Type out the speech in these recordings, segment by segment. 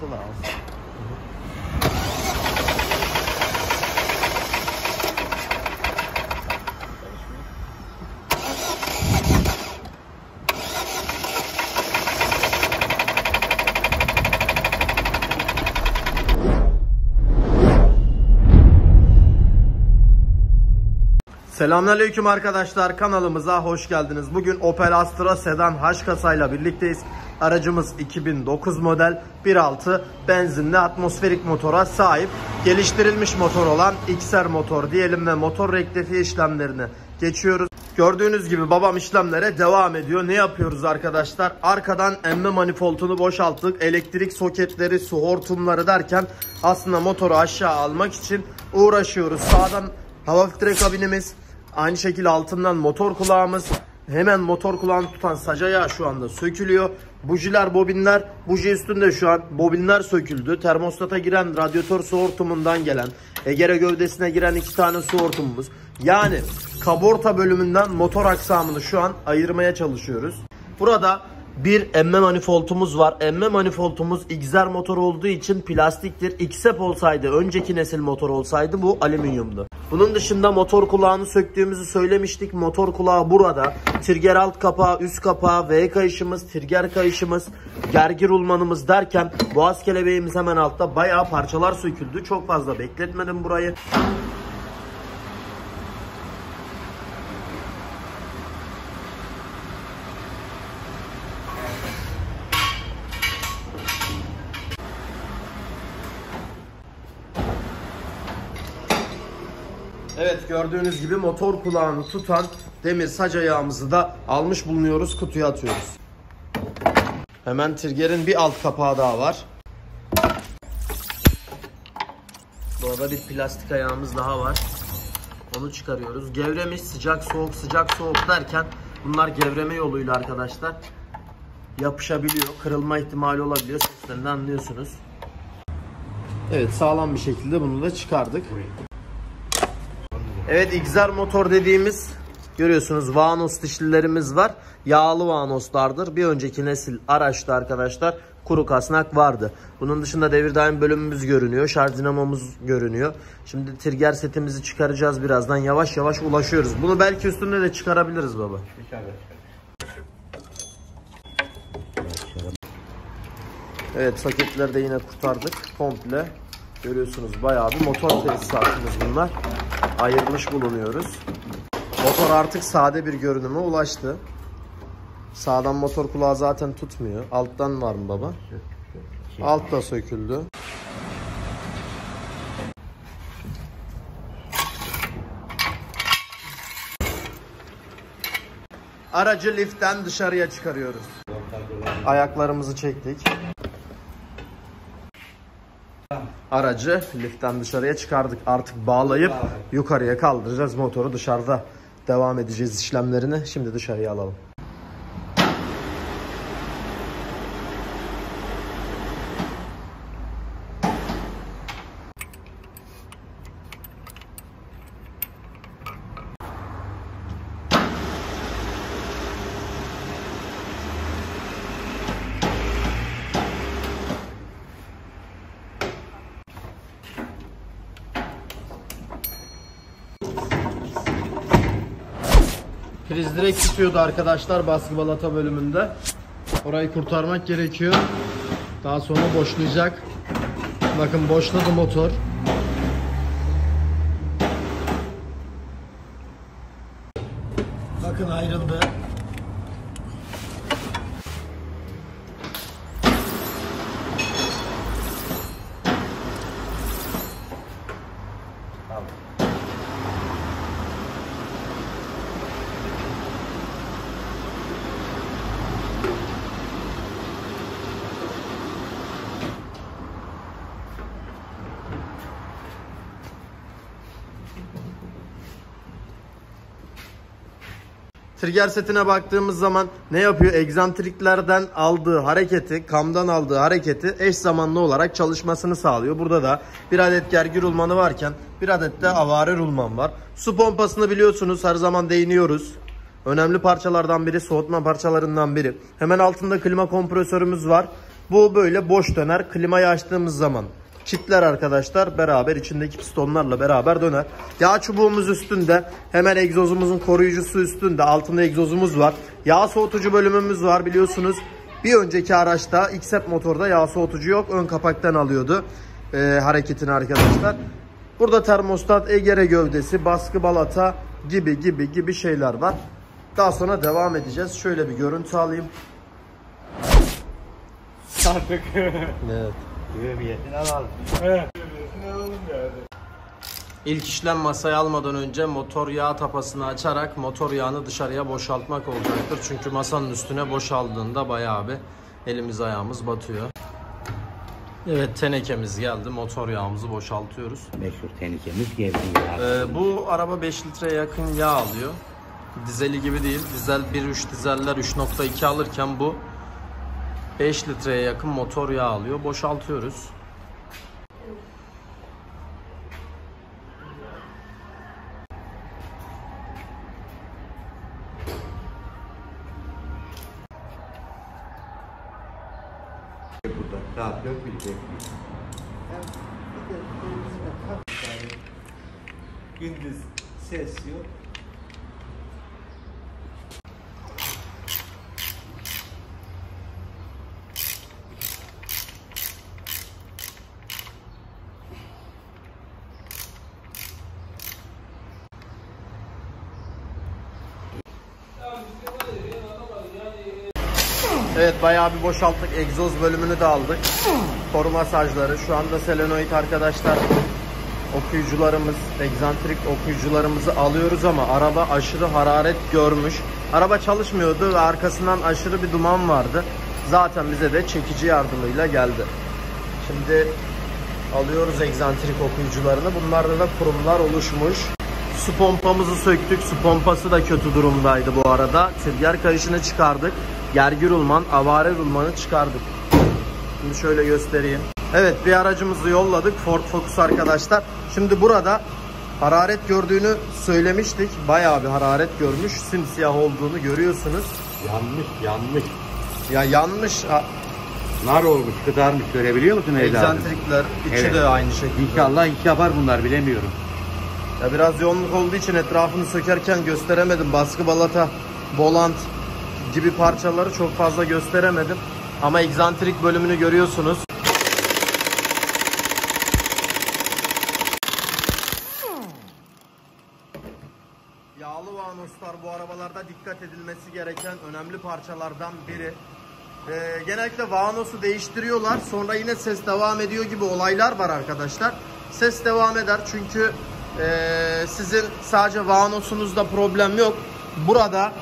to love. Selamünaleyküm arkadaşlar, kanalımıza hoş geldiniz. Bugün Opel Astra Sedan H kasayla birlikteyiz. Aracımız 2009 model 1.6 benzinli atmosferik motora sahip. Geliştirilmiş motor olan Xer motor diyelim ve motor rektifiye işlemlerine geçiyoruz. Gördüğünüz gibi babam işlemlere devam ediyor. Ne yapıyoruz arkadaşlar? Arkadan emme manifoldunu boşalttık. Elektrik soketleri, su hortumları derken aslında motoru aşağı almak için uğraşıyoruz. Sağdan hava filtre kabinimiz, aynı şekilde altından motor kulağımız, hemen motor kulağını tutan sac ayağı şu anda sökülüyor. Bujiler, bobinler, buji üstünde şu an bobinler söküldü. Termostata giren radyatör su hortumundan gelen, egere gövdesine giren iki tane su hortumumuz. Yani kaborta bölümünden motor aksamını şu an ayırmaya çalışıyoruz. Burada bir emme manifoldumuz var. Emme manifoldumuz Xer motor olduğu için plastiktir. XEP olsaydı, önceki nesil motor olsaydı bu alüminyumdu. Bunun dışında motor kulağını söktüğümüzü söylemiştik. Motor kulağı burada. Trigger alt kapağı, üst kapağı, V kayışımız, trigger kayışımız, gergi rulmanımız derken boğaz kelebeğimiz hemen altta. Bayağı parçalar söküldü. Çok fazla bekletmedim burayı. Evet, gördüğünüz gibi motor kulağını tutan demir sac ayağımızı da almış bulunuyoruz. Kutuya atıyoruz. Hemen trigger'in bir alt kapağı daha var. Burada bir plastik ayağımız daha var. Onu çıkarıyoruz. Gevremiş, sıcak soğuk sıcak soğuk derken bunlar gevreme yoluyla arkadaşlar yapışabiliyor. Kırılma ihtimali olabiliyor. Seslerinden anlıyorsunuz. Evet, sağlam bir şekilde bunu da çıkardık. Evet, Xer motor dediğimiz, görüyorsunuz vanos dişlilerimiz var. Yağlı vanoslardır. Bir önceki nesil araçta arkadaşlar kuru kasnak vardı. Bunun dışında devir daim bölümümüz görünüyor. Şarj dinamomuz görünüyor. Şimdi trigger setimizi çıkaracağız birazdan. Yavaş yavaş ulaşıyoruz. Bunu belki üstünde de çıkarabiliriz baba. Evet, soketleri de yine kurtardık. Komple görüyorsunuz bayağı bir motor tesisatımız bunlar. Ayırmış bulunuyoruz. Motor artık sade bir görünüme ulaştı. Sağdan motor kulağı zaten tutmuyor. Alttan var mı baba? Alt da söküldü. Aracı liftten dışarıya çıkarıyoruz. Ayaklarımızı çektik. Aracı liftten dışarıya çıkardık. Artık bağlayıp yukarıya kaldıracağız. Motoru dışarıda devam edeceğiz işlemlerini. Şimdi dışarıya alalım. Priz direkt tutuyordu arkadaşlar baskı balata bölümünde. Orayı kurtarmak gerekiyor. Daha sonra boşlayacak. Bakın, boşladı motor. Bakın, ayrıldı. Trigger setine baktığımız zaman ne yapıyor? Egzantriklerden aldığı hareketi, kamdan aldığı hareketi eş zamanlı olarak çalışmasını sağlıyor. Burada da bir adet gergi rulmanı varken bir adet de avare rulman var. Su pompasını biliyorsunuz, her zaman değiniyoruz. Önemli parçalardan biri, soğutma parçalarından biri. Hemen altında klima kompresörümüz var. Bu böyle boş döner. Klimayı açtığımız zaman kitler arkadaşlar beraber içindeki pistonlarla beraber döner. Yağ çubuğumuz üstünde. Hemen egzozumuzun koruyucusu üstünde. Altında egzozumuz var. Yağ soğutucu bölümümüz var biliyorsunuz. Bir önceki araçta XEP motorda yağ soğutucu yok. Ön kapaktan alıyordu hareketini arkadaşlar. Burada termostat, egere gövdesi, baskı balata gibi şeyler var. Daha sonra devam edeceğiz. Şöyle bir görüntü alayım. Artık. Evet. İlk işlem masaya almadan önce motor yağı tapasını açarak motor yağını dışarıya boşaltmak olacaktır. Çünkü masanın üstüne boşaldığında bayağı bir elimiz ayağımız batıyor. Evet, tenekemiz geldi. Motor yağımızı boşaltıyoruz. Meşhur tenekemiz geldi. Bu araba 5 litreye yakın yağ alıyor. Dizeli gibi değil. Dizel 1.3 dizeller 3.2 alırken bu 5 litreye yakın motor yağı alıyor. Boşaltıyoruz. Gündüz ses yok. Evet, bayağı bir boşalttık. Egzoz bölümünü de aldık. Koru masajları. Şu anda selenoid arkadaşlar okuyucularımız, egzantrik okuyucularımızı alıyoruz ama araba aşırı hararet görmüş. Araba çalışmıyordu ve arkasından aşırı bir duman vardı. Zaten bize de çekici yardımıyla geldi. Şimdi alıyoruz egzantrik okuyucularını. Bunlarda da kurumlar oluşmuş. Su pompamızı söktük. Su pompası da kötü durumdaydı bu arada. Trigger kayışını çıkardık. Gergi rulman, avare rulmanı çıkardık. Şimdi şöyle göstereyim. Evet, bir aracımızı yolladık. Ford Focus arkadaşlar. Şimdi burada hararet gördüğünü söylemiştik. Bayağı bir hararet görmüş. Simsiyah olduğunu görüyorsunuz. Yanmış. Ya yanmış. Nar olmuş, kızarmış. Görebiliyor musun evladım? Egzantrikler. İçi evet. De aynı şekilde. İnşallah iki yapar bunlar, bilemiyorum. Ya biraz yoğunluk olduğu için etrafını sökerken gösteremedim. Baskı balata, volant gibi parçaları çok fazla gösteremedim. Ama egzantrik bölümünü görüyorsunuz. Yağlı vanoslar bu arabalarda dikkat edilmesi gereken önemli parçalardan biri. Genellikle vanosu değiştiriyorlar. Sonra yine ses devam ediyor gibi olaylar var arkadaşlar. Ses devam eder çünkü sizin sadece vanosunuzda problem yok. Burada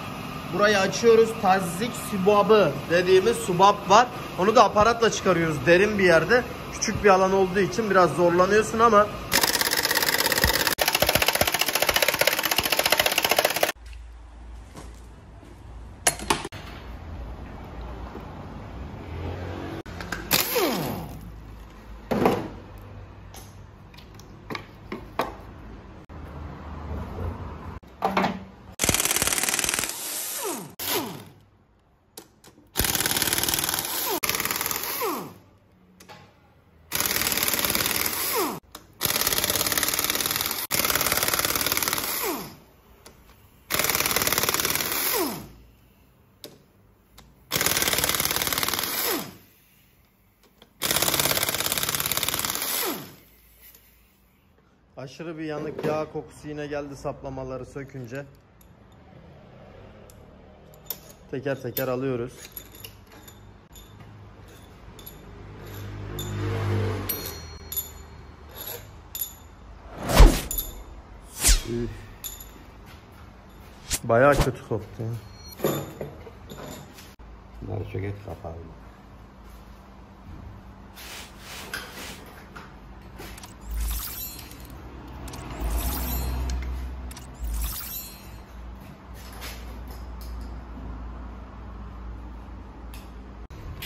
burayı açıyoruz. Tazik subabı dediğimiz subab var. Onu da aparatla çıkarıyoruz. Derin bir yerde. Küçük bir alan olduğu için biraz zorlanıyorsun ama aşırı bir yanık yağ kokusu yine geldi saplamaları sökünce. Teker teker alıyoruz. Bayağı kötü koptu. Bunları çöket kapalı.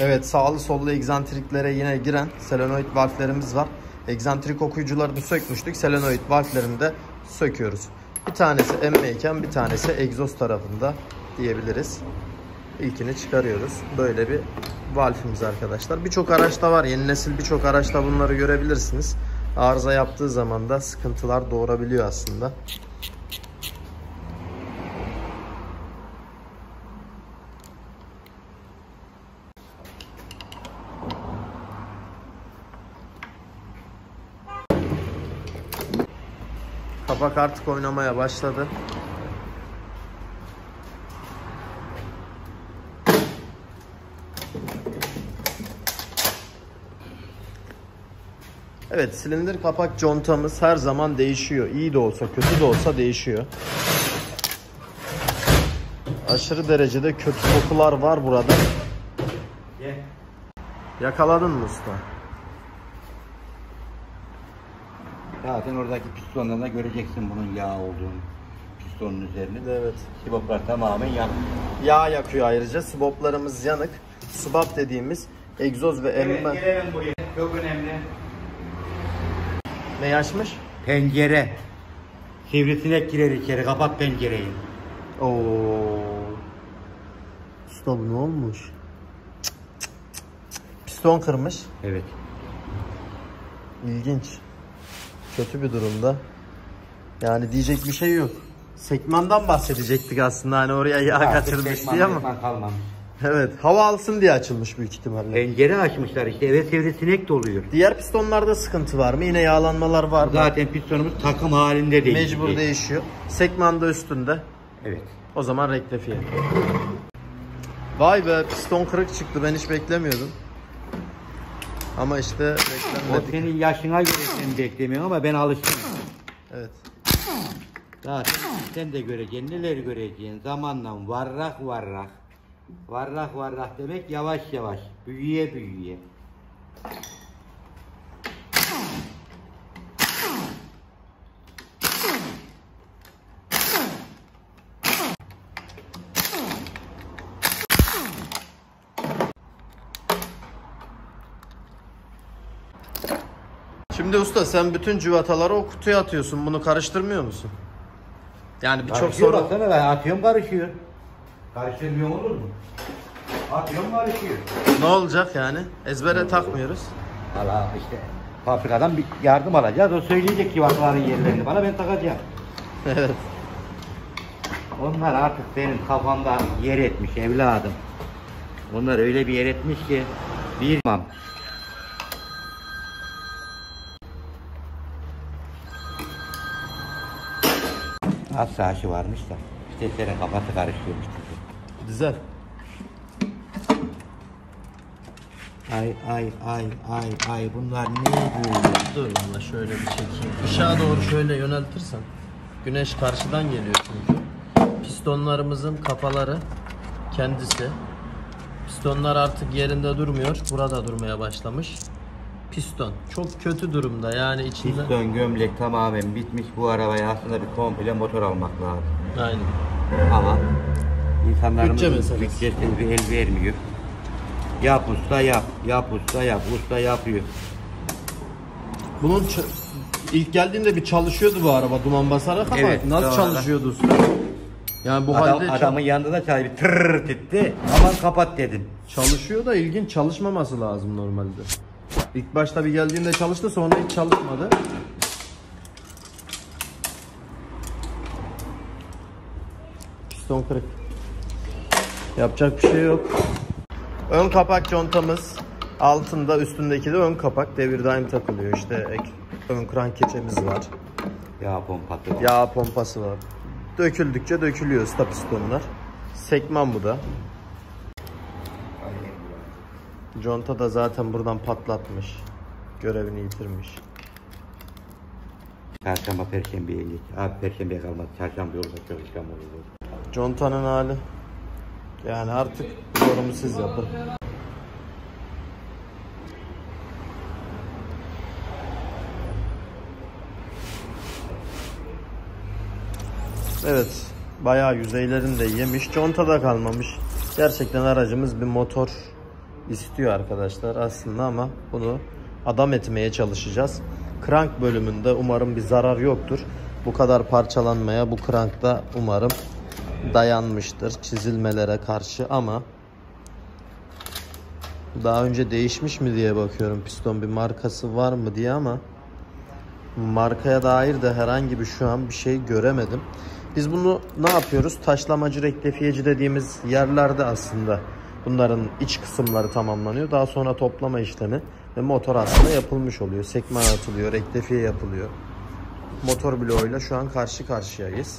Evet, sağlı sollu egzantriklere yine giren selenoid valflerimiz var. Egzantrik okuyucularını sökmüştük. Selenoid valflerini de söküyoruz. Bir tanesi emmeyken bir tanesi egzoz tarafında diyebiliriz. ilkini çıkarıyoruz. Böyle bir valfimiz arkadaşlar. Birçok araçta var. Yeni nesil birçok araçta bunları görebilirsiniz. Arıza yaptığı zaman da sıkıntılar doğurabiliyor aslında. Kapak artık oynamaya başladı. Evet, silindir kapak contamız her zaman değişiyor. İyi de olsa kötü de olsa değişiyor. Aşırı derecede kötü kokular var burada. Yakaladın mı usta? Zaten oradaki pistondan da göreceksin bunun yağ olduğunu. Pistonun üzerinde. Evet. Siboplar tamamen yanık. Yağ yakıyor ayrıca. Siboplarımız yanık. Subap dediğimiz egzoz ve emme. Evet, gelelim buraya. Çok önemli. Ne açmış? Pencere. Sivrisinek girer içeri. Kapat pencereyi. Oo. Usta bu ne olmuş? Piston kırmış. Evet. İlginç. Kötü bir durumda. Yani diyecek bir şey yok. Sekmandan bahsedecektik aslında. Hani oraya yağ kaçırmış diye ama. Kalmamış. Evet. Hava alsın diye açılmış büyük ihtimalle. Pencere açmışlar işte. Eve sivrisinek doluyor. Diğer pistonlarda sıkıntı var mı? Yine yağlanmalar var mı? Zaten pistonumuz takım halinde değil. Mecbur değişiyor. Sekmanda üstünde. Evet. O zaman rektifiye. Vay be, piston kırık çıktı. Ben hiç beklemiyordum. Ama işte beklenmedik. O senin yaşına göre seni beklemiyorum ama ben alıştım. Evet. Zaten sen de göreceksin. Neler göreceksin? Zamanla varrak varrak. Varrak varrak demek yavaş yavaş. Büyüye büyüye. Şimdi usta sen bütün cıvataları o kutuya atıyorsun. Bunu karıştırmıyor musun? Yani birçok sorun. Ben atıyorum karışıyor. Karıştırmıyor olur mu? Atıyorum karışıyor. Ne olacak yani? Ezbere takmıyoruz. Valla işte fabrikadan bir yardım alacağız. O söyleyecek cıvataların yerlerini bana, ben takacağım. Evet. Onlar artık senin kafanda yer etmiş evladım. Onlar öyle bir yer etmiş ki bilmem. Astra H'ı varmış da viteslerin kafası karışıyormuş. Güzel. Ay ay ay ay ay, bunlar ne diyor? Dur valla şöyle bir çekeyim. Aşağı doğru şöyle yöneltirsen. Güneş karşıdan geliyor çünkü. Pistonlarımızın kafaları kendisi. Pistonlar artık yerinde durmuyor. Burada durmaya başlamış. Piston çok kötü durumda yani içinde. Piston gömlek tamamen bitmiş. Bu arabaya aslında bir komple motor almak lazım. Aynen. Ama insanlarımızın bütçesini bir el vermiyor. Yap usta yap, yap usta yap, usta yapıyor. Bunun ilk geldiğinde bir çalışıyordu bu araba duman basarak ama evet, nasıl çalışıyordu usta? Yani bu halde adamın yanında çay bir tırrrr etti. Aman kapat dedim. Çalışıyor da ilginç, çalışmaması lazım normalde. İlk başta bir geldiğinde çalıştı, sonra hiç çalışmadı. Piston kırık. Yapacak bir şey yok. Ön kapak contamız altında, üstündeki de ön kapak devir daim takılıyor. İşte ön kran keçemiz var. Yağ pompası var. Yağ pompası var. Döküldükçe dökülüyor usta pistonlar. Sekman bu da. Conta da zaten buradan patlatmış. Görevini yitirmiş. Çarşamba perşembeye geç. Abi perşembeye kalmaz. Çarşamba yolda çalışacağım olur. Contanın hali. Yani artık yorumu siz yapın. Evet. Bayağı yüzeylerini de yemiş. Conta da kalmamış. Gerçekten aracımız bir motor istiyor arkadaşlar aslında ama bunu adam etmeye çalışacağız. Krank bölümünde umarım bir zarar yoktur. Bu kadar parçalanmaya bu krankta umarım dayanmıştır çizilmelere karşı, ama daha önce değişmiş mi diye bakıyorum, piston bir markası var mı diye, ama markaya dair de herhangi bir şu an bir şey göremedim. Biz bunu ne yapıyoruz? Taşlamacı, reklefiyeci dediğimiz yerlerde aslında bunların iç kısımları tamamlanıyor. Daha sonra toplama işlemi ve motor aslında yapılmış oluyor. Sekme atılıyor, reklefiye yapılıyor. Motor bloğuyla şu an karşı karşıyayız.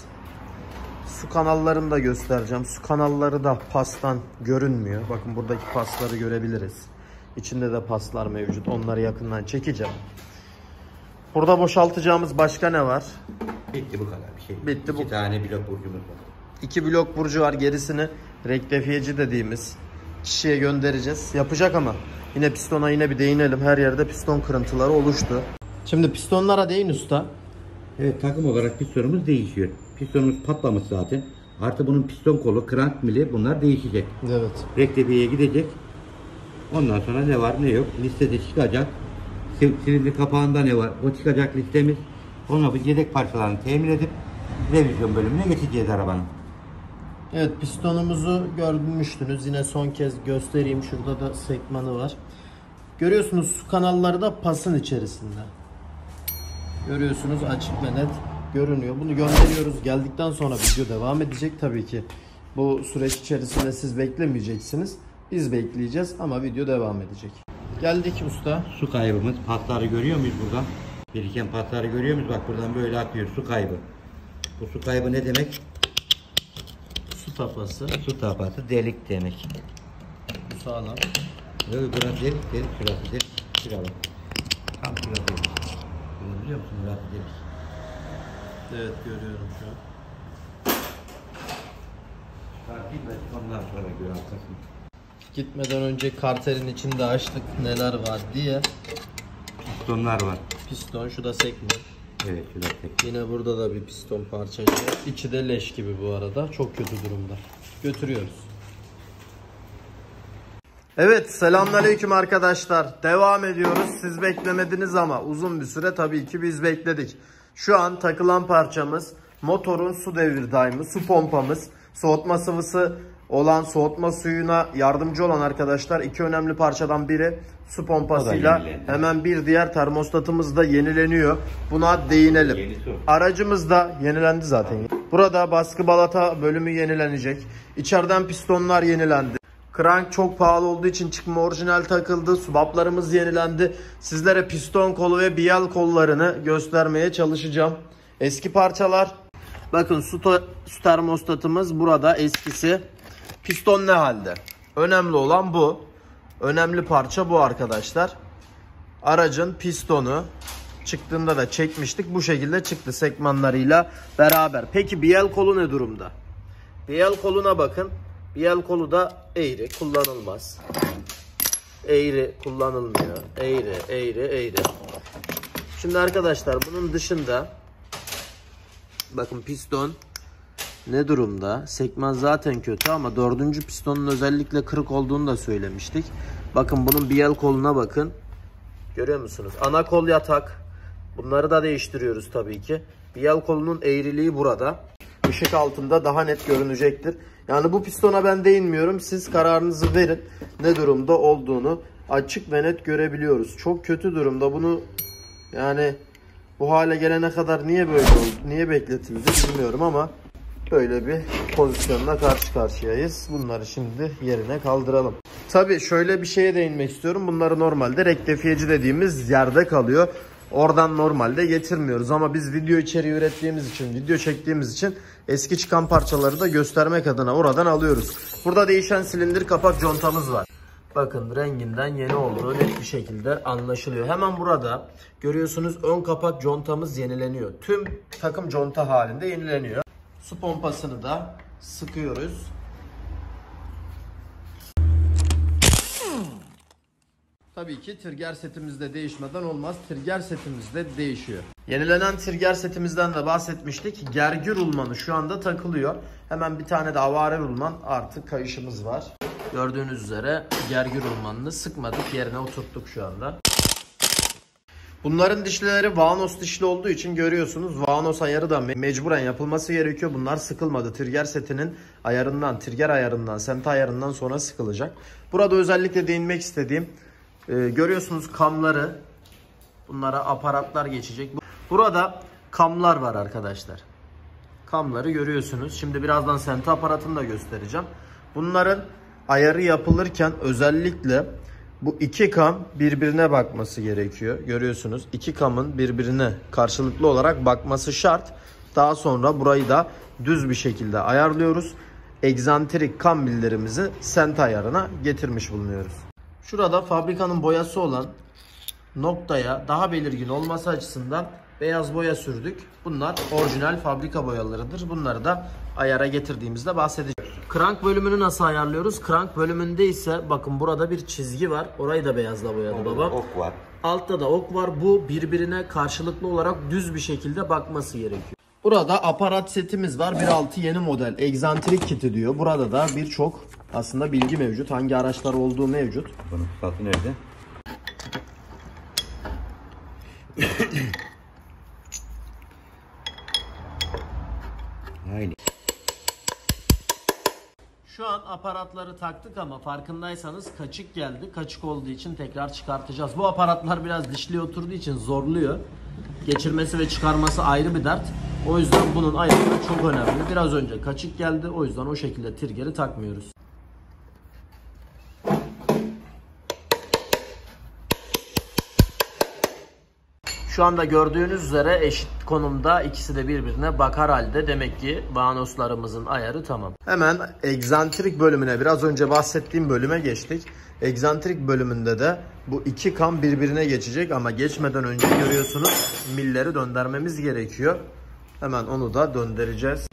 Su kanallarını da göstereceğim. Su kanalları da pastan görünmüyor. Bakın buradaki pasları görebiliriz. İçinde de paslar mevcut. Onları yakından çekeceğim. Burada boşaltacağımız başka ne var? Bitti bu kadar bir şey. Bitti bu. İki tane blok burcumuz var. İki blok burcu var. Gerisini reklefiyeci dediğimiz kişiye göndereceğiz. Yapacak ama yine pistona bir değinelim. Her yerde piston kırıntıları oluştu. Şimdi pistonlara değin usta. Evet, takım olarak pistonumuz değişiyor. Pistonumuz patlamış zaten. Artı bunun piston kolu, krank mili, bunlar değişecek. Evet. Reklefiyeye gidecek. Ondan sonra ne var ne yok listede çıkacak. Silindir kapağında ne var? O çıkacak listemiz. Onunla bir yedek parçalarını temin edip revizyon bölümüne geçeceğiz arabanın. Evet, pistonumuzu görmüştünüz. Yine son kez göstereyim. Şurada da sekmanı var. Görüyorsunuz su kanalları da pasın içerisinde. Görüyorsunuz, açık ve net görünüyor. Bunu gönderiyoruz. Geldikten sonra video devam edecek tabii ki. Bu süreç içerisinde siz beklemeyeceksiniz. Biz bekleyeceğiz ama video devam edecek. Geldik usta. Su kaybımız. Pasları görüyor muyuz burada? Biriken pasları görüyor muyuz? Bak buradan böyle akıyor su kaybı. Bu su kaybı ne demek? Su tapası. Su tapası delik demek. Bu sağlam. Böyle burası delik, delik şurası delik. Şurası. Tam şurası delik. Bunu biliyor musun? Burası delik. Evet, görüyorum şu an. Şarkıyı ben ondan sonra görüyorum. Gitmeden önce karterin içinde açtık neler var diye. Pistonlar var. Piston, şu da sekme. Evet, şu da sekme. Yine burada da bir piston parçacığı. İçi de leş gibi bu arada. Çok kötü durumda. Götürüyoruz. Evet, selamünaleyküm arkadaşlar. Devam ediyoruz. Siz beklemediniz ama uzun bir süre tabii ki biz bekledik. Şu an takılan parçamız motorun su devir daimi, su pompamız, soğutma sıvısı olan, soğutma suyuna yardımcı olan arkadaşlar, iki önemli parçadan biri su pompasıyla hemen bir diğer termostatımız da yenileniyor. Buna değinelim. Aracımız da yenilendi zaten. Burada baskı balata bölümü yenilenecek. İçeriden pistonlar yenilendi. Krank çok pahalı olduğu için çıkma orijinal takıldı. Subaplarımız yenilendi. Sizlere piston kolu ve biyal kollarını göstermeye çalışacağım. Eski parçalar. Bakın su termostatımız burada, eskisi. Piston ne halde? Önemli olan bu. Önemli parça bu arkadaşlar. Aracın pistonu çıktığında da çekmiştik. Bu şekilde çıktı sekmanlarıyla beraber. Peki biyal kolu ne durumda? Biyal koluna bakın. Biyal kolu da eğri, kullanılmaz. Eğri kullanılmıyor. Eğri, eğri, eğri. Şimdi arkadaşlar bunun dışında bakın piston ne durumda? Sekman zaten kötü ama dördüncü pistonun özellikle kırık olduğunu da söylemiştik. Bakın bunun biyal koluna bakın. Görüyor musunuz? Ana kol yatak. Bunları da değiştiriyoruz tabii ki. Biyal kolunun eğriliği burada. Işık altında daha net görünecektir. Yani bu pistona ben değinmiyorum. Siz kararınızı verin. Ne durumda olduğunu açık ve net görebiliyoruz. Çok kötü durumda. Bunu yani bu hale gelene kadar niye böyle oldu, niye bekletildi bilmiyorum ama böyle bir pozisyonla karşı karşıyayız. Bunları şimdi yerine kaldıralım. Tabii şöyle bir şeye değinmek istiyorum. Bunları normalde reklefiyeci dediğimiz yerde kalıyor. Oradan normalde getirmiyoruz ama biz video içeriği ürettiğimiz için, video çektiğimiz için eski çıkan parçaları da göstermek adına oradan alıyoruz. Burada değişen silindir kapak contamız var. Bakın renginden yeni olduğu net bir şekilde anlaşılıyor. Hemen burada görüyorsunuz ön kapak contamız yenileniyor. Tüm takım conta halinde yenileniyor. Su pompasını da sıkıyoruz. Tabii ki trigger setimizde değişmeden olmaz. Trigger setimizde değişiyor. Yenilenen trigger setimizden de bahsetmiştik. Gergi rulmanı şu anda takılıyor. Hemen bir tane de avare rulman artık kayışımız var. Gördüğünüz üzere gergi rulmanını sıkmadık. Yerine oturttuk şu anda. Bunların dişlileri vanos dişli olduğu için görüyorsunuz vanos ayarı da mecburen yapılması gerekiyor. Bunlar sıkılmadı. Trigger setinin ayarından, trigger ayarından, sent ayarından sonra sıkılacak. Burada özellikle değinmek istediğim görüyorsunuz kamları, bunlara aparatlar geçecek. Burada kamlar var arkadaşlar. Kamları görüyorsunuz. Şimdi birazdan sent aparatını da göstereceğim. Bunların ayarı yapılırken özellikle bu iki kam birbirine bakması gerekiyor. Görüyorsunuz iki kamın birbirine karşılıklı olarak bakması şart. Daha sonra burayı da düz bir şekilde ayarlıyoruz. Egzantrik kam billerimizi sent ayarına getirmiş bulunuyoruz. Şurada fabrikanın boyası olan noktaya daha belirgin olması açısından beyaz boya sürdük. Bunlar orijinal fabrika boyalarıdır. Bunları da ayara getirdiğimizde bahsedeceğim. Crank bölümünü nasıl ayarlıyoruz? Crank bölümünde ise bakın burada bir çizgi var. Orayı da beyazla boyadı babam. Ok var. Altta da ok var. Bu birbirine karşılıklı olarak düz bir şekilde bakması gerekiyor. Burada aparat setimiz var. 1.6 yeni model egzantrik kiti diyor. Burada da birçok aslında bilgi mevcut. Hangi araçlar olduğu mevcut. Bunun satı nerede? Şu an aparatları taktık ama farkındaysanız kaçık geldi. Kaçık olduğu için tekrar çıkartacağız. Bu aparatlar biraz dişli oturduğu için zorluyor. Geçirmesi ve çıkarması ayrı bir dert. O yüzden bunun ayarı çok önemli. Biraz önce kaçık geldi. O yüzden o şekilde trigger'i takmıyoruz. Şu anda gördüğünüz üzere eşit konumda ikisi de birbirine bakar halde. Demek ki vanoslarımızın ayarı tamam. Hemen egzantrik bölümüne, biraz önce bahsettiğim bölüme geçtik. Egzantrik bölümünde de bu iki kam birbirine geçecek ama geçmeden önce görüyorsunuz milleri döndürmemiz gerekiyor. Hemen onu da döndüreceğiz.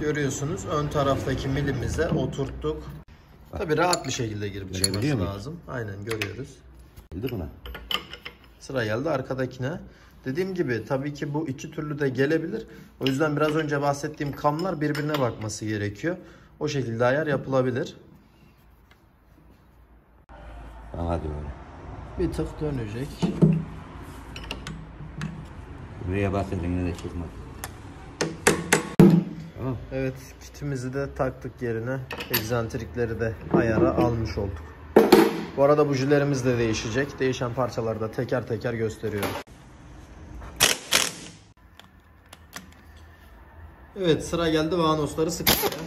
Görüyorsunuz ön taraftaki milimize oturttuk. Tabii rahat bir şekilde girip çıkması lazım. Aynen görüyoruz. Sıra geldi arkadakine. Dediğim gibi tabii ki bu iki türlü de gelebilir. O yüzden biraz önce bahsettiğim kamlar birbirine bakması gerekiyor. O şekilde ayar yapılabilir. Hadi böyle. Bir tık dönecek. Buraya basınca da çıkmaz. Evet, kitimizi de taktık yerine. Egzantrikleri de ayara almış olduk. Bu arada bujilerimiz de değişecek. Değişen parçaları da teker teker gösteriyorum. Evet, sıra geldi vanosları sıkıştırın.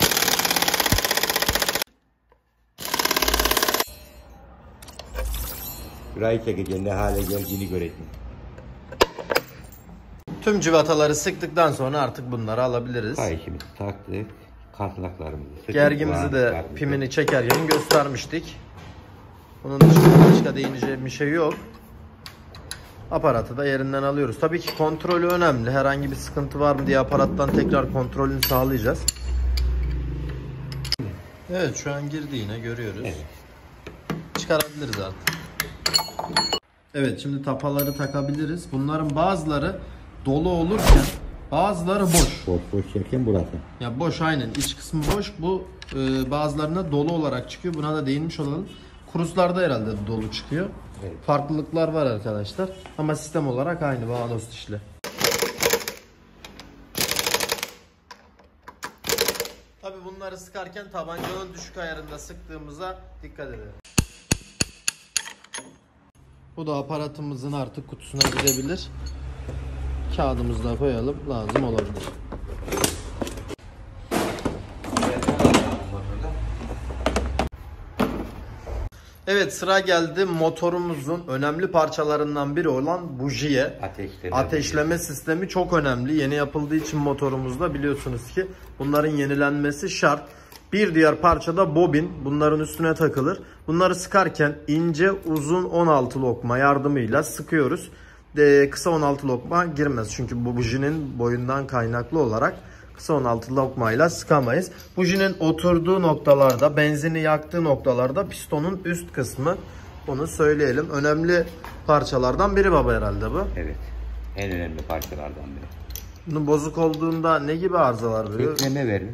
Burayı çekeceğim, ne hale geldiğini görelim. Tüm civataları sıktıktan sonra artık bunları alabiliriz. Hayır, şimdi taktık. Kasnaklarımızı sıktık. Gergimizi de taktık. Pimini çekerken göstermiştik. Bunun dışında başka değineceğim bir şey yok. Aparatı da yerinden alıyoruz. Tabii ki kontrolü önemli. Herhangi bir sıkıntı var mı diye aparattan tekrar kontrolünü sağlayacağız. Evet, şu an girdi yine görüyoruz. Evet. Çıkarabiliriz artık. Evet, şimdi tapaları takabiliriz. Bunların bazıları dolu olurken bazıları boş. Boş yerken burası. Ya boş aynen. İç kısmı boş. Bu bazılarına dolu olarak çıkıyor. Buna da değinmiş olalım. Kruzlarda herhalde dolu çıkıyor. Evet. Farklılıklar var arkadaşlar. Ama sistem olarak aynı vanos dişli. Tabii bunları sıkarken tabancanın düşük ayarında sıktığımıza dikkat edelim. Bu da aparatımızın artık kutusuna gidebilir. Kağıdımızı da koyalım, lazım olabilir. Evet, sıra geldi motorumuzun önemli parçalarından biri olan bujiye. Ateşleme sistemi çok önemli. Yeni yapıldığı için motorumuzda biliyorsunuz ki bunların yenilenmesi şart. Bir diğer parça da bobin. Bunların üstüne takılır. Bunları sıkarken ince uzun 16 lokma yardımıyla sıkıyoruz. Kısa 16 lokma girmez. Çünkü bu bujinin boyundan kaynaklı olarak kısa 16 lokmayla sıkamayız. Bujinin oturduğu noktalarda, benzini yaktığı noktalarda pistonun üst kısmı. Bunu söyleyelim. Önemli parçalardan biri baba herhalde bu. Evet. En önemli parçalardan biri. Bunun bozuk olduğunda ne gibi arızalar veriyor? Titreme verir.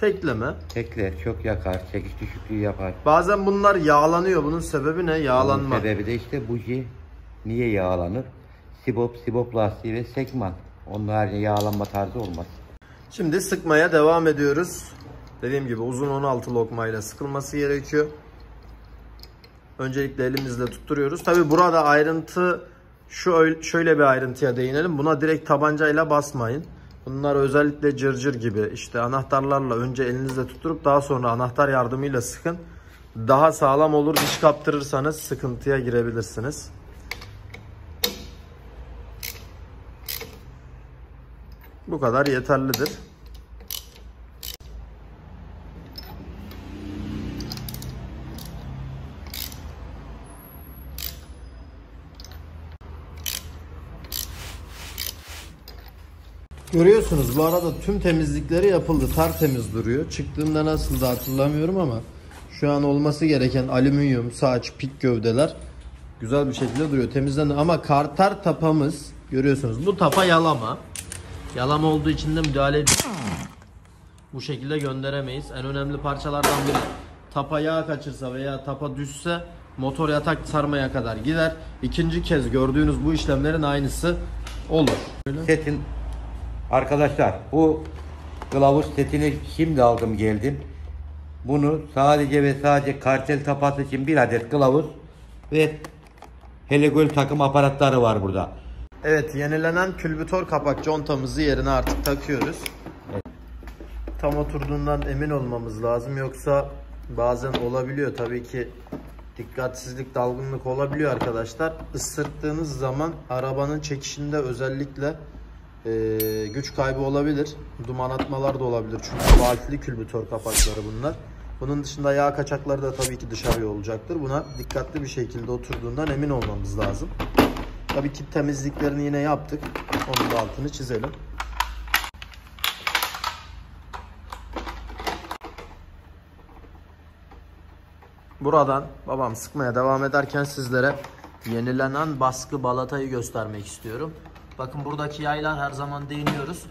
Tekle mi? Tekle, çok yakar, çekiş düşüklüğü yapar. Bazen bunlar yağlanıyor. Bunun sebebi ne? Yağlanma. Bunun sebebi de işte buji niye yağlanır? Sibop, sibop lastiği ve sekman. Onun haricinde yağlanma tarzı olmaz. Şimdi sıkmaya devam ediyoruz. Dediğim gibi uzun 16 lokmayla sıkılması gerekiyor. Öncelikle elimizle tutturuyoruz. Tabi burada ayrıntı şu, şöyle bir ayrıntıya değinelim. Buna direkt tabancayla basmayın. Bunlar özellikle cırcır gibi işte anahtarlarla önce elinizle tutturup daha sonra anahtar yardımıyla sıkın. Daha sağlam olur. Diş kaptırırsanız sıkıntıya girebilirsiniz. Bu kadar yeterlidir. Görüyorsunuz bu arada tüm temizlikleri yapıldı. Tertemiz duruyor. Çıktığımda nasıldı hatırlamıyorum ama şu an olması gereken alüminyum, saç, pik gövdeler güzel bir şekilde duruyor. Temizlendi ama karter tapamız görüyorsunuz. Bu tapa yalama. Yalama olduğu için de müdahale edip bu şekilde gönderemeyiz. En önemli parçalardan biri tapa yağ kaçırsa veya tapa düşse motor yatak sarmaya kadar gider. İkinci kez gördüğünüz bu işlemlerin aynısı olur. Setin arkadaşlar bu kılavuz setini şimdi aldım geldim. Bunu sadece ve sadece kartel tapası için bir adet kılavuz ve heligol takım aparatları var burada. Evet, yenilenen külbütör kapak contamızı yerine artık takıyoruz. Tam oturduğundan emin olmamız lazım. Yoksa bazen olabiliyor tabii ki, dikkatsizlik, dalgınlık olabiliyor arkadaşlar. Isırttığınız zaman arabanın çekişinde özellikle güç kaybı olabilir. Duman atmalar da olabilir. Çünkü valfli külbütör kapakları bunlar. Bunun dışında yağ kaçakları da tabii ki dışarıya olacaktır. Buna dikkatli bir şekilde oturduğundan emin olmamız lazım. Tabii ki temizliklerini yine yaptık. Onun da altını çizelim. Buradan babam sıkmaya devam ederken sizlere yenilenen baskı balatayı göstermek istiyorum. Bakın buradaki yaylar her zaman değiniyoruz.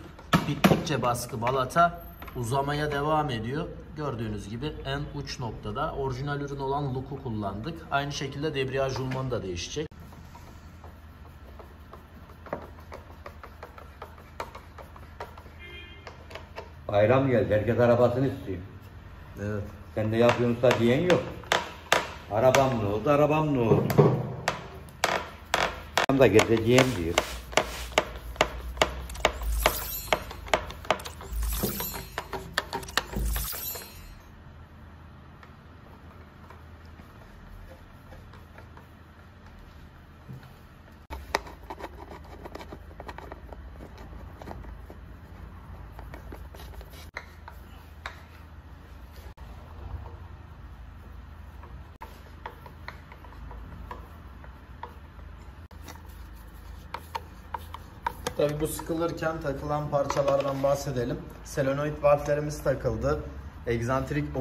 Bittikçe baskı balata uzamaya devam ediyor. Gördüğünüz gibi en uç noktada orijinal ürün olan luku kullandık. Aynı şekilde debriyaj rulmanı da değişecek. Bayram geldi. Herkes arabasını istiyor. Evet. Sen ne yapıyorsun da diyen yok. Arabam ne oldu? Arabam ne oldu? Tam da gezeceğim diyor. Tabii bu sıkılırken takılan parçalardan bahsedelim. Solenoid valflerimiz takıldı. Egzantrik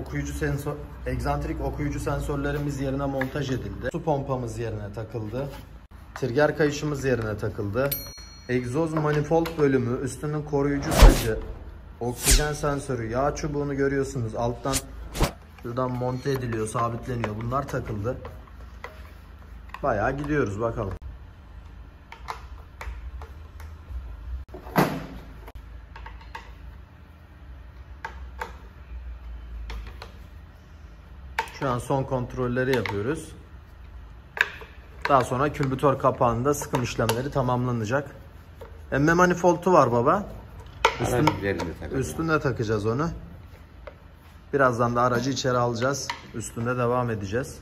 okuyucu sensörlerimiz yerine montaj edildi. Su pompamız yerine takıldı. Trigger kayışımız yerine takıldı. Egzoz manifold bölümü, üstünün koruyucu tacı, oksijen sensörü, yağ çubuğunu görüyorsunuz. Alttan şuradan monte ediliyor, sabitleniyor. Bunlar takıldı. Bayağı gidiyoruz bakalım. Şu an son kontrolleri yapıyoruz. Daha sonra külbütör kapağında sıkım işlemleri tamamlanacak. Emme manifoldu var baba. Üstünde takacağız onu. Birazdan da aracı içeri alacağız. Üstünde devam edeceğiz.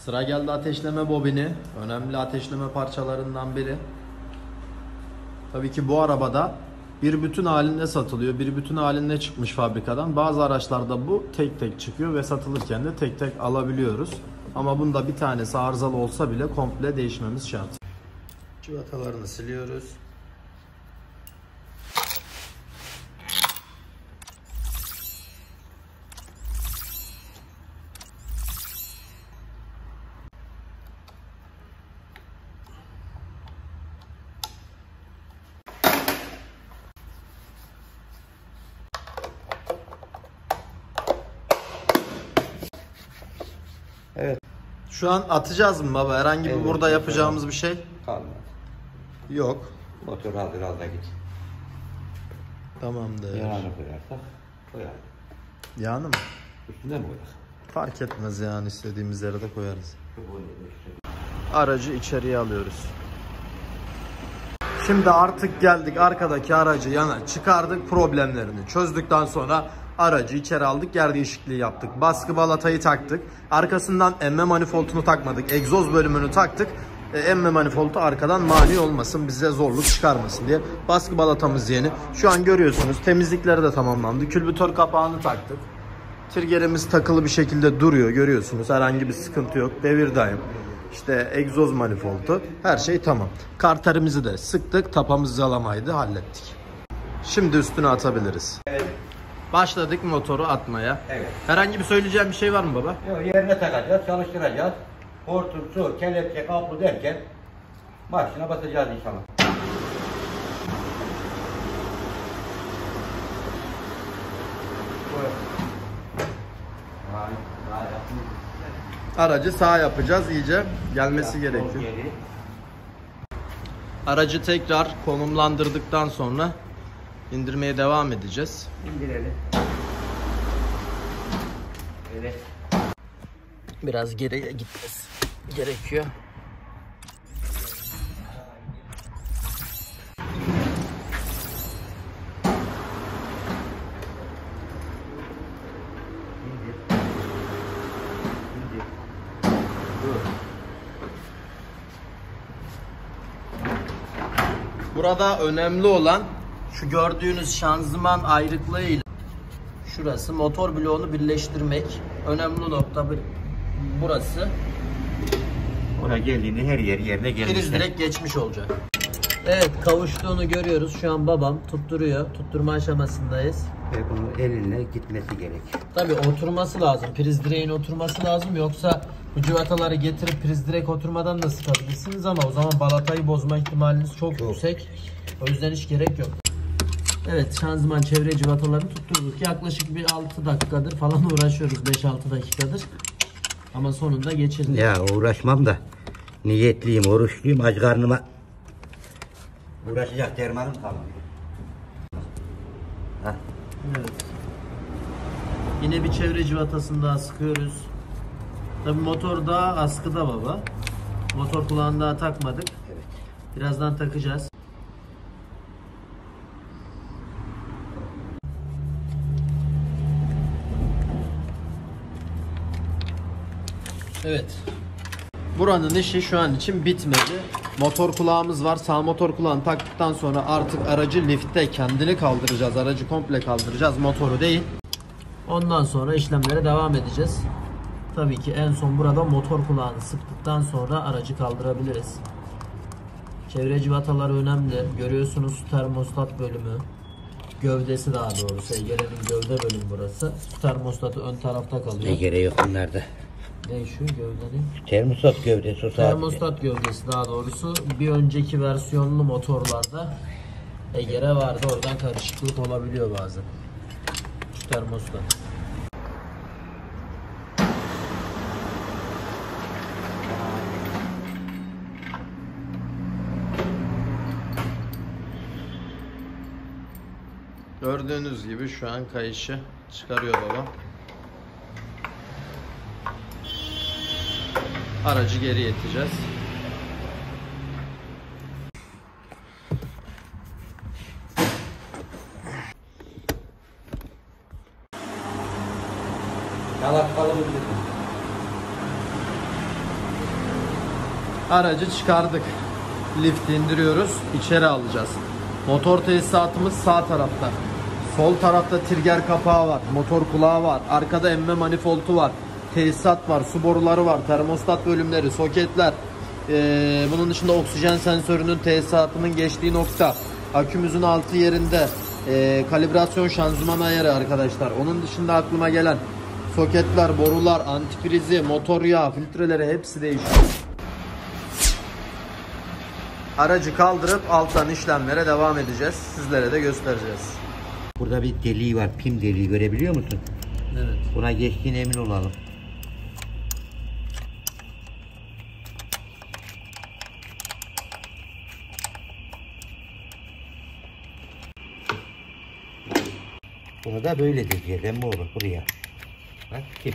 Sıra geldi ateşleme bobini. Önemli ateşleme parçalarından biri. Tabii ki bu arabada bir bütün halinde satılıyor. Bir bütün halinde çıkmış fabrikadan. Bazı araçlarda bu tek tek çıkıyor ve satılırken de tek tek alabiliyoruz. Ama bunda bir tanesi arızalı olsa bile komple değişmemiz şart. Cıvatalarını siliyoruz. Şu an atacağız mı baba? Herhangi bir burada yapacağımız bir şey kalmadı. Yok. Motor al biraz da git. Tamamdır. Yağını koyarsak koyalım. Yağını mı? Üstüne mi koyarız? Fark etmez yani, istediğimiz yere de koyarız. Aracı içeriye alıyoruz. Şimdi artık geldik, arkadaki aracı yana çıkardık, problemlerini çözdükten sonra aracı içeri aldık, yer değişikliği yaptık. Baskı balatayı taktık. Arkasından emme manifoldunu takmadık. Egzoz bölümünü taktık. Emme manifoldu arkadan mani olmasın, bize zorluk çıkarmasın diye. Baskı balatamız yeni. Şu an görüyorsunuz temizlikleri de tamamlandı. Külbütör kapağını taktık. Triggerimiz takılı bir şekilde duruyor, görüyorsunuz. Herhangi bir sıkıntı yok. Devir daim. İşte egzoz manifoldu. Her şey tamam. Karterimizi de sıktık. Tapamız zalamaydı, hallettik. Şimdi üstüne atabiliriz. Evet. Başladık motoru atmaya. Evet. Herhangi bir söyleyeceğim bir şey var mı baba? Yok, yerine takacağız, çalıştıracağız. Hortum, su, kelepçe, kaplı derken başına basacağız inşallah. Aracı sağ yapacağız, iyice gelmesi gerekiyor. Aracı tekrar konumlandırdıktan sonra indirmeye devam edeceğiz. İndirelim. Evet. Biraz geriye gitmesi gerekiyor. Burada önemli olan şu gördüğünüz şanzıman ayrıklığıyla şurası motor bloğunu birleştirmek. Önemli nokta burası. Oraya geldiğinde her yer yerine gelmiş. Priz direkt geçmiş olacak. Evet, kavuştuğunu görüyoruz. Şu an babam tutturuyor. Tutturma aşamasındayız. Ve bunu elinle gitmesi gerek. Tabii oturması lazım. Priz direğin oturması lazım. Yoksa bu cıvataları getirip priz direk oturmadan da sıkabilirsiniz ama o zaman balatayı bozma ihtimaliniz çok yüksek. O yüzden hiç gerek yok. Evet, şanzıman çevre cıvatalarını tutturduk. Yaklaşık bir 6 dakikadır falan uğraşıyoruz. 5-6 dakikadır. Ama sonunda geçirdik. Ya uğraşmam da niyetliyim, oruçluyum, aç karnıma uğraşacak dermanım kalmıyor. Evet. Yine bir çevre cıvatasını daha sıkıyoruz. Tabii motor daha askıda baba. Motor kulağını daha takmadık. Evet. Birazdan takacağız. Evet. Buranın işi şu an için bitmedi. Motor kulağımız var. Sağ motor kulağını taktıktan sonra artık aracı liftte kendini kaldıracağız. Aracı komple kaldıracağız, motoru değil. Ondan sonra işlemlere devam edeceğiz. Tabii ki en son burada motor kulağını sıktıktan sonra aracı kaldırabiliriz. Çevre cıvataları önemli. Görüyorsunuz termostat bölümü. Gövdesi, daha doğrusu Xer'in gövde bölümü burası. Termostatı ön tarafta kalıyor. Ne gereği yok bunlarda. Ne şu gövdeli? Termostat gövdesi. Termostat gövdesi, daha doğrusu bir önceki versiyonlu motorlarda Xer'e vardı, oradan karışıklık olabiliyor bazen. Şu termostat. Gördüğünüz gibi şu an kayışı çıkarıyor baba. Aracı geri iteceğiz. Aracı çıkardık. Lift indiriyoruz. İçeri alacağız. Motor tesisatımız sağ tarafta. Sol tarafta trigger kapağı var. Motor kulağı var. Arkada emme manifoldu var. Tesisat var, su boruları var, termostat bölümleri, soketler, bunun dışında oksijen sensörünün tesisatının geçtiği nokta, akümüzün altı yerinde, kalibrasyon şanzıman ayarı arkadaşlar. Onun dışında aklıma gelen soketler, borular, antifrizi, motor yağı, filtreleri hepsi değişiyor. Aracı kaldırıp alttan işlemlere devam edeceğiz. Sizlere de göstereceğiz. Burada bir deliği var, pim deliği, görebiliyor musun? Evet. Buna geçtiğine emin olalım. Bunu da böyle dizeceğim oğlum buraya. Bak kim?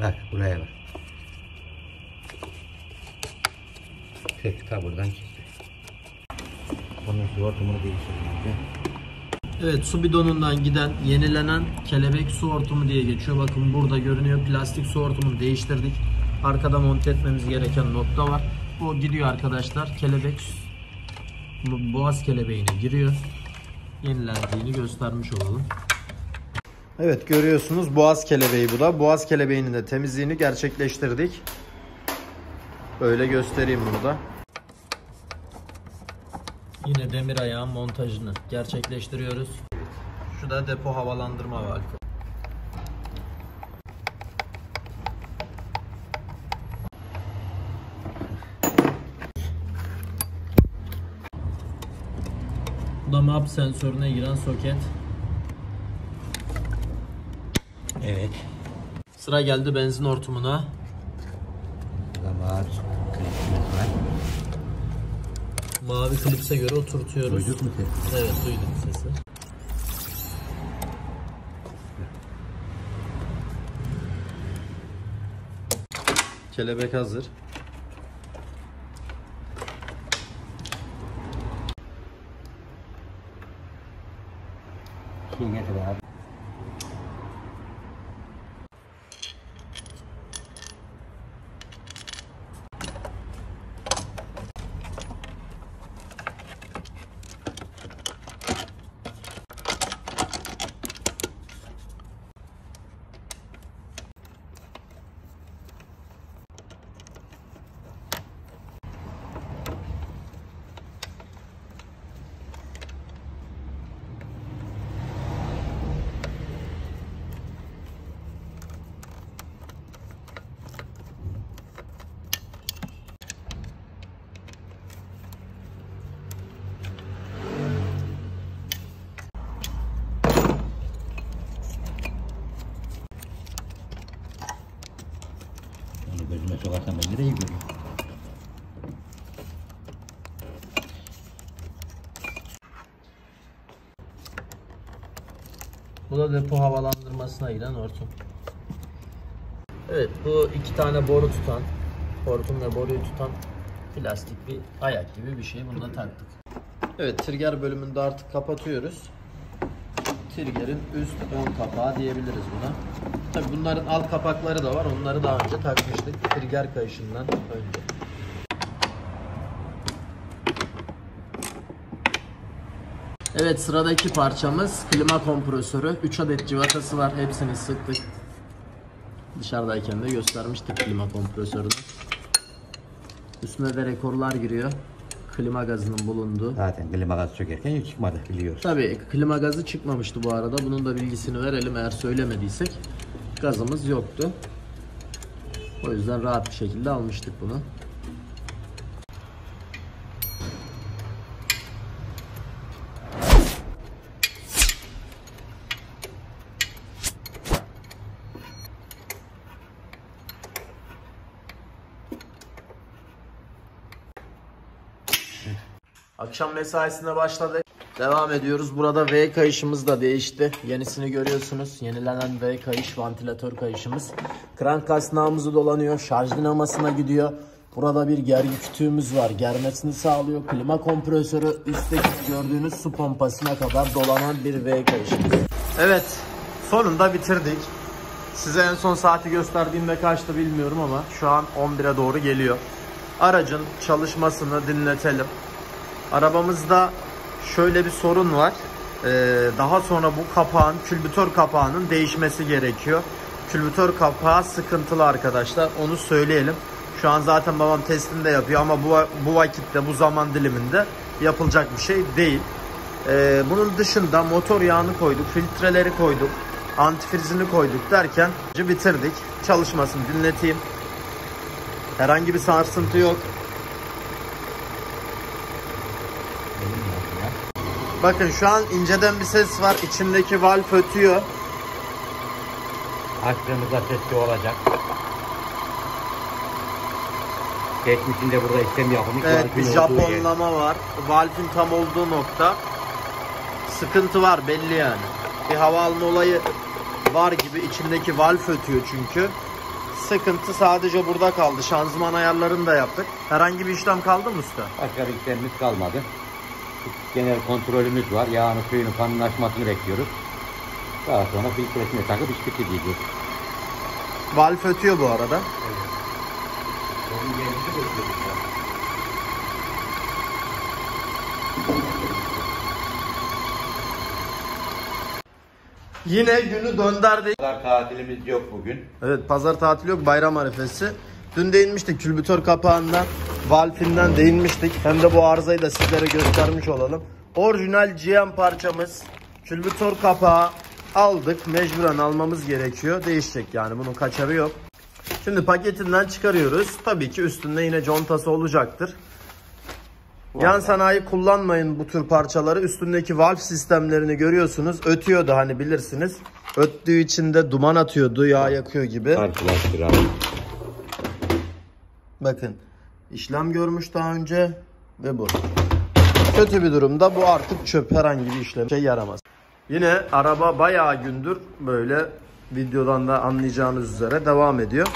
Bak buraya bak. Tek buradan çıktı. Bunun su hortumunu değiştirdik. Evet, su bidonundan giden yenilenen kelebek su hortumu diye geçiyor. Bakın burada görünüyor. Plastik su hortumunu değiştirdik. Arkada monte etmemiz gereken nokta var. O gidiyor arkadaşlar. Kelebek boğaz kelebeğine giriyor. Yenilendiğini göstermiş olalım. Evet, görüyorsunuz boğaz kelebeği bu da. Boğaz kelebeğinin de temizliğini gerçekleştirdik. Böyle göstereyim bunu da. Yine demir ayağın montajını gerçekleştiriyoruz. Şu da depo havalandırma valfi. Bu da MAP sensörüne giren soket. Evet. Sıra geldi benzin hortumuna. Var. Mavi klipse göre oturtuyoruz. Duyduk mu sesi? Evet, duyduk sesi. Kelebek hazır. Yine kadar. Sokarsan ben de iyi görüyorum. Bu da depo havalandırmasına giden hortum. Evet, bu iki tane boru tutan, hortum ve boruyu tutan plastik bir ayak gibi bir şey. Bunu da taktık. Evet, trigger bölümünü de artık kapatıyoruz. Trigger'in üst ön kapağı diyebiliriz buna. Tabii bunların alt kapakları da var. Onları daha önce takmıştık. Trigger kayışından önce. Evet, sıradaki parçamız klima kompresörü. 3 adet civatası var. Hepsini sıktık. Dışarıdayken de göstermiştik klima kompresörünü. Üstüne de rekorlar giriyor. Klima gazının bulunduğu. Zaten klima gazı çökerken hiç çıkmadı, biliyoruz. Tabii klima gazı çıkmamıştı bu arada. Bunun da bilgisini verelim eğer söylemediysek. Gazımız yoktu. O yüzden rahat bir şekilde almıştık bunu. Akşam mesaisine başladık. Devam ediyoruz. Burada V kayışımız da değişti. Yenisini görüyorsunuz. Yenilenen V kayış, vantilatör kayışımız. Krank kasnağımızı dolanıyor. Şarj dinamasına gidiyor. Burada bir gergi kütüğümüz var. Germesini sağlıyor. Klima kompresörü, üstteki gördüğünüz su pompasına kadar dolanan bir V kayışımız. Evet. Sonunda bitirdik. Size en son saati gösterdiğimde kaçtı bilmiyorum ama şu an 11'e doğru geliyor. Aracın çalışmasını dinletelim. Arabamızda şöyle bir sorun var. Daha sonra bu kapağın, külbütör kapağının değişmesi gerekiyor. Külbütör kapağı sıkıntılı arkadaşlar. Onu söyleyelim. Şu an zaten babam testini de yapıyor ama bu vakitte, bu zaman diliminde yapılacak bir şey değil. Bunun dışında motor yağını koyduk, filtreleri koyduk, antifrizini koyduk derken bitirdik. Çalışmasını dinleteyim. Herhangi bir sarsıntı yok. Bakın şu an inceden bir ses var. İçindeki valf ötüyor. Açtığımızda sesli olacak. Geçmişinde burada işlem yapımı. Evet, bir Japonlama var. Valfin tam olduğu nokta. Sıkıntı var belli yani. Bir hava alma olayı var gibi. İçindeki valf ötüyor çünkü. Sıkıntı sadece burada kaldı. Şanzıman ayarlarını da yaptık. Herhangi bir işlem kaldı mı usta? Başka bir işlemimiz kalmadı. Genel kontrolümüz var. Yağını, suyunu, kanınlaşmasını bekliyoruz. Daha sonra filtresine takıp iş bitti diyeceğiz. Valf ötüyor bu arada. Evet. Yine günü dönderdik. Pazar tatilimiz yok bugün. Evet, pazar tatili yok, bayram arifesi. Dün değinmiştik külbütör kapağından, valfinden değinmiştik. Hem de bu arızayı da sizlere göstermiş olalım. Orijinal GM parçamız, külbütör kapağı aldık. Mecburen almamız gerekiyor. Değişecek yani, bunun kaçarı yok. Şimdi paketinden çıkarıyoruz. Tabii ki üstünde yine contası olacaktır. Vallahi. Yan sanayi kullanmayın bu tür parçaları. Üstündeki valve sistemlerini görüyorsunuz. Ötüyordu hani, bilirsiniz. Öttüğü için de duman atıyordu, yağ yakıyor gibi. Bakın, işlem görmüş daha önce ve bu. Kötü bir durumda bu artık çöp, herhangi bir işlem yaramaz. Yine araba bayağı gündür böyle, videodan da anlayacağınız üzere devam ediyor.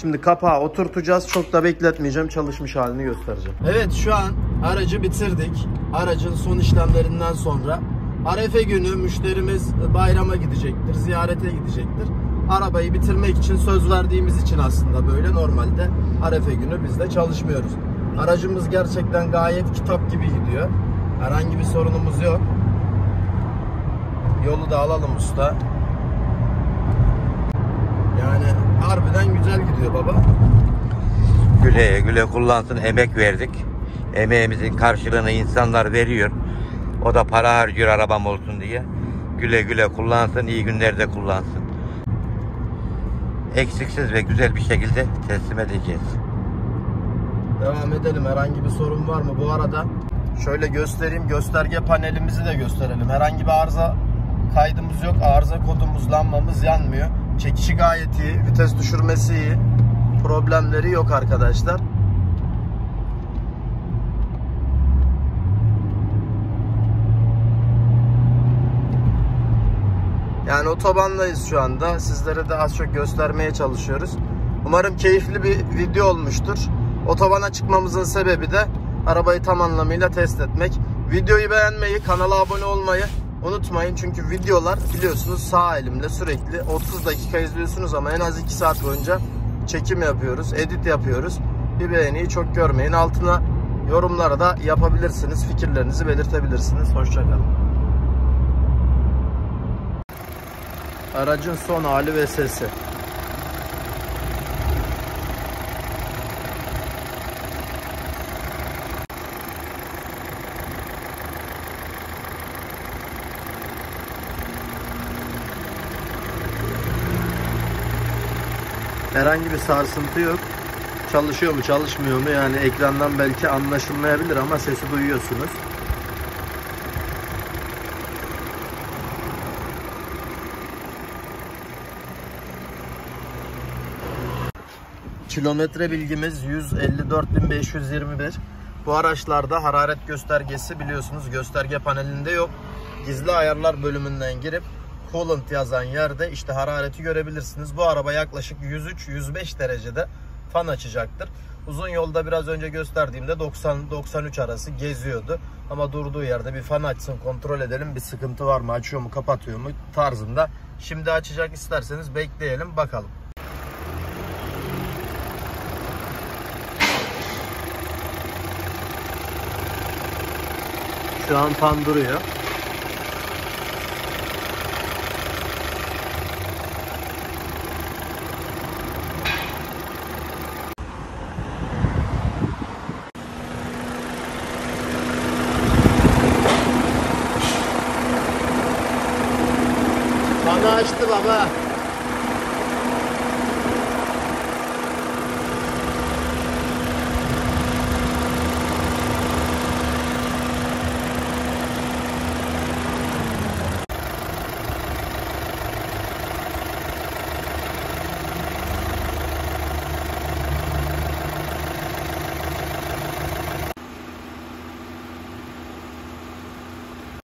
Şimdi kapağı oturtacağız. Çok da bekletmeyeceğim. Çalışmış halini göstereceğim. Evet, şu an aracı bitirdik. Aracın son işlemlerinden sonra arefe günü müşterimiz bayrama gidecektir, ziyarete gidecektir. Arabayı bitirmek için söz verdiğimiz için aslında böyle normalde arefe günü biz de çalışmıyoruz. Aracımız gerçekten gayet kitap gibi gidiyor. Herhangi bir sorunumuz yok. Yolu da alalım usta. Yani harbiden güzel gidiyor baba. Güle güle kullansın, emek verdik. Emeğimizin karşılığını insanlar veriyor. O da para harcıyor arabam olsun diye. Güle güle kullansın, iyi günlerde kullansın. Eksiksiz ve güzel bir şekilde teslim edeceğiz. Devam edelim, herhangi bir sorun var mı? Bu arada şöyle göstereyim, gösterge panelimizi de gösterelim. Herhangi bir arıza kaydımız yok. Arıza kodumuz, lambamız yanmıyor. Çekişi gayet iyi, vites düşürmesi iyi, problemleri yok arkadaşlar. Yani otobandayız şu anda. Sizlere de az çok göstermeye çalışıyoruz. Umarım keyifli bir video olmuştur. Otobana çıkmamızın sebebi de arabayı tam anlamıyla test etmek. Videoyu beğenmeyi, kanala abone olmayı unutmayın, çünkü videolar biliyorsunuz sağ elimle sürekli 30 dakika izliyorsunuz ama en az 2 saat boyunca çekim yapıyoruz, edit yapıyoruz. Bir beğeniyi çok görmeyin. Altına yorumlara da yapabilirsiniz, fikirlerinizi belirtebilirsiniz. Hoşçakalın. Aracın son hali ve sesi. Herhangi bir sarsıntı yok. Çalışıyor mu çalışmıyor mu yani ekrandan belki anlaşılmayabilir ama sesi duyuyorsunuz. Kilometre bilgimiz 154.521. Bu araçlarda hararet göstergesi biliyorsunuz gösterge panelinde yok. Gizli ayarlar bölümünden girip coolant yazan yerde işte harareti görebilirsiniz. Bu araba yaklaşık 103-105 derecede fan açacaktır. Uzun yolda biraz önce gösterdiğimde 90-93 arası geziyordu. Ama durduğu yerde bir fan açsın, kontrol edelim. Bir sıkıntı var mı, açıyor mu, kapatıyor mu tarzında. Şimdi açacak, isterseniz bekleyelim bakalım. Şu an fan duruyor. Açtı baba.